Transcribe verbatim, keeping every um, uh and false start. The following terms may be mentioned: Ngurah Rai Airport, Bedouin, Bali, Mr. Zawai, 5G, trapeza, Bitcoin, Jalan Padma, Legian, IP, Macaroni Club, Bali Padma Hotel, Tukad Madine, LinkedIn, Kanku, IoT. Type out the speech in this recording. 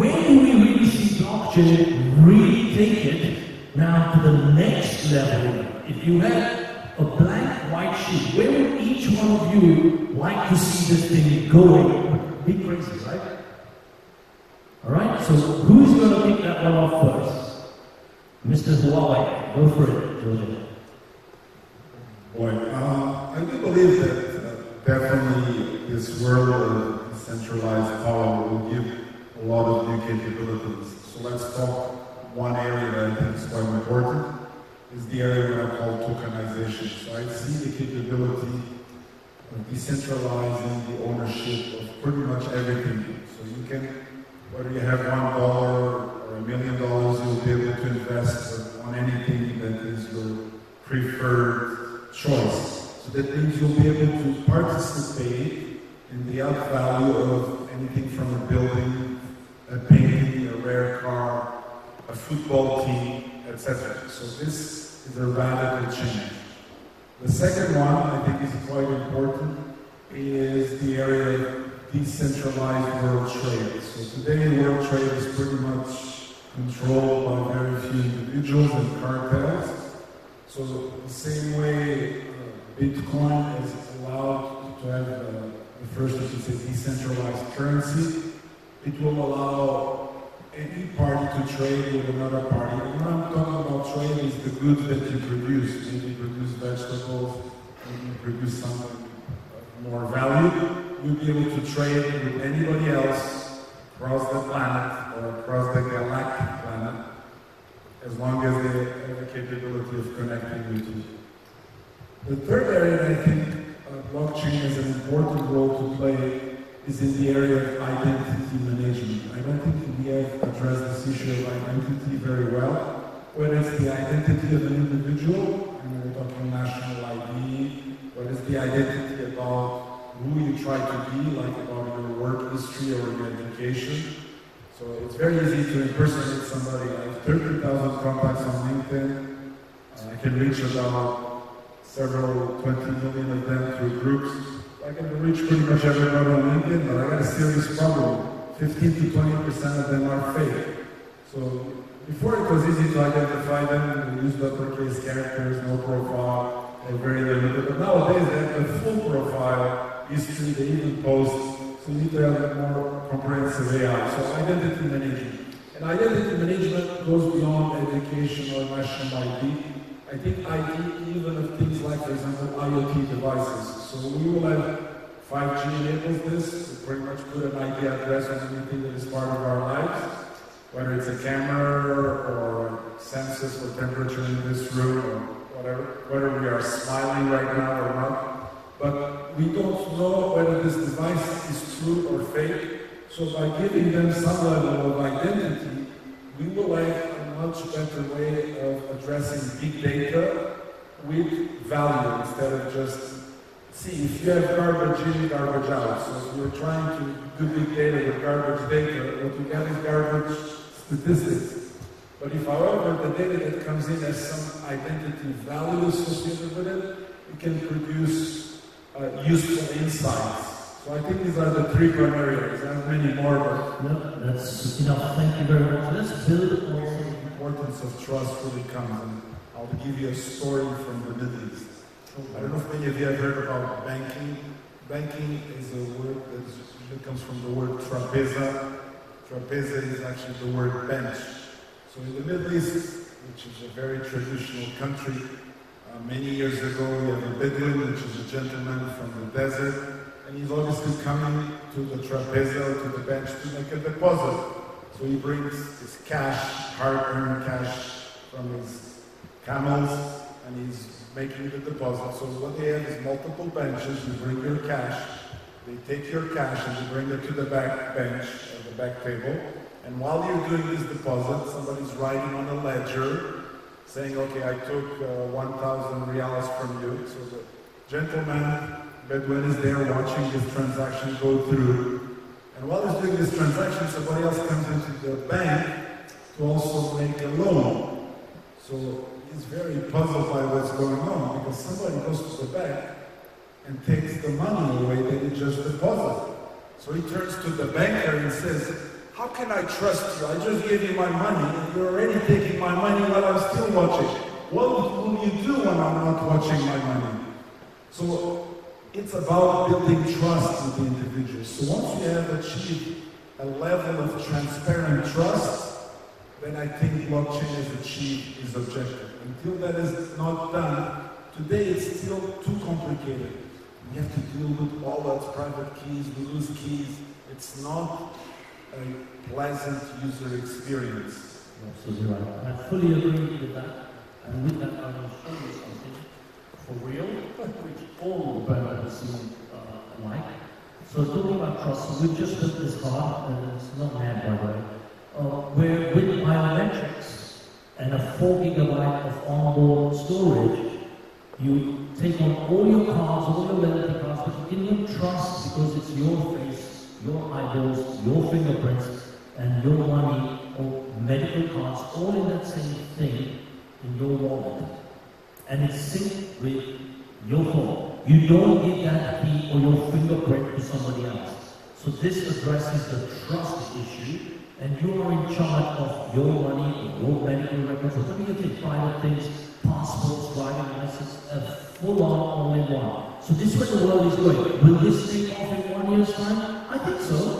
when we really see blockchain really take it now to the next level, if you had a blank white sheet, where would each one of you like to see this thing going? Big phrases, right? Alright, so who's going to pick that one off first? Mister Zawai, go for it, Georgia. Boy, uh, I do believe that uh, definitely this world of decentralized power will give a lot of new capabilities. So let's talk one area that I think is quite important, is the area that I call tokenization. So I see the capability of decentralizing the ownership of pretty much everything. So you can, whether you have one dollar or a million dollars, you'll be able to invest on anything that is your preferred choice. So that means you'll be able to participate in the up value of anything from a building, a painting, a rare car, a football team, et cetera. So this is a radical change. The second one I think is quite important is the area of decentralized world trade. So today world trade is pretty much controlled by very few individuals and cartels. So the same way uh, Bitcoin is allowed to have uh, the first, which is a decentralized currency, it will allow any party to trade with another party. And what I'm talking about trade is the goods that you produce. Maybe you produce vegetables, maybe you produce something more value. You'll be able to trade with anybody else across the planet or across the galactic planet, as long as they have the capability of connecting with you. The third area I think uh, blockchain has an important role to play is in the area of identity management. I don't think we have addressed this issue of identity very well, whether it's the identity of an individual, and we're talking national I D, whether it's the identity about who you try to be, like about your work history or your education. So it's very easy to impersonate somebody. I have thirty thousand contacts on LinkedIn. I can reach about several, twenty million of them through groups. I can reach pretty much everybody on LinkedIn, but I got a serious problem. fifteen to twenty percent of them are fake. So before it was easy to identify them, we used uppercase characters, no profile, and very limited. But nowadays they have a full profile, history, they even post, so you need to have a more comprehensive A I. So identity management. And identity management goes beyond education or national I D. I think I D even of things like, for example, IoT devices. So we will have five G enables this, to pretty much put an I P address on anything that is part of our lives, whether it's a camera or sensors for temperature in this room or whatever, whether we are smiling right now or not. But we don't know whether this device is true or fake. So by giving them some level of identity, we will have a much better way of addressing big data with value instead of just, see, if you have garbage in, garbage out. So if you're trying to do big data with garbage data, what you get is garbage statistics. But if, however, the data that comes in has some identity value associated with it, it can produce Uh, useful insights. So I think these are the three primary areas. There's many more, but no, that's enough. Thank you very much. Let's build on the importance of trust really comes. And I'll give you a story from the Middle East. I don't know if many of you have heard about banking. Banking is a word that comes from the word trapeza. Trapeza is actually the word bench. So in the Middle East, which is a very traditional country, Uh, many years ago, we have a Bedouin, which is a gentleman from the desert, and he's obviously coming to the trapeza, to the bench, to make a deposit. So he brings his cash, hard-earned cash from his camels, and he's making the deposit. So what they have is multiple benches. You bring your cash, they take your cash, and you bring it to the back bench, or the back table, and while you're doing this deposit, somebody's writing on a ledger, saying, okay, I took uh, one thousand reals from you. So the gentleman, Bedouin, is there watching this transaction go through. And while he's doing this transaction, somebody else comes into the bank to also make a loan. So he's very puzzled by what's going on, because somebody goes to the bank and takes the money away that he just deposited. So he turns to the banker and says, How can I trust you? I just gave you my money, and you're already taking my money while I'm still watching. What will you do when I'm not watching my money? So it's about building trust with the individual. So once you have achieved a level of transparent trust, then I think blockchain has achieved its objective. Until that is not done, today it's still too complicated. We have to deal with all that private keys, loose keys. It's not a pleasant user experience. Absolutely right. I fully agree with that. And with that, I will show you something for real, which all brands seem uh, like. So talking about trust, we just did this card, and it's not mad by the way, uh, where with biometrics and a four gigabyte of onboard storage, you take on all your cards, all your relative cards, but you can trust because it's your face, your eyeballs, your fingerprints, and your money or medical cards, all in that same thing in your wallet. And it's synced with your phone. You don't give that key or your fingerprint to somebody else. So this addresses the trust issue, and you are in charge of your money, or your medical records, or whatever you take, private things, passports, driving license, a full-on all in one. So this is where the world is going. Will this take off in one year's time? I think so.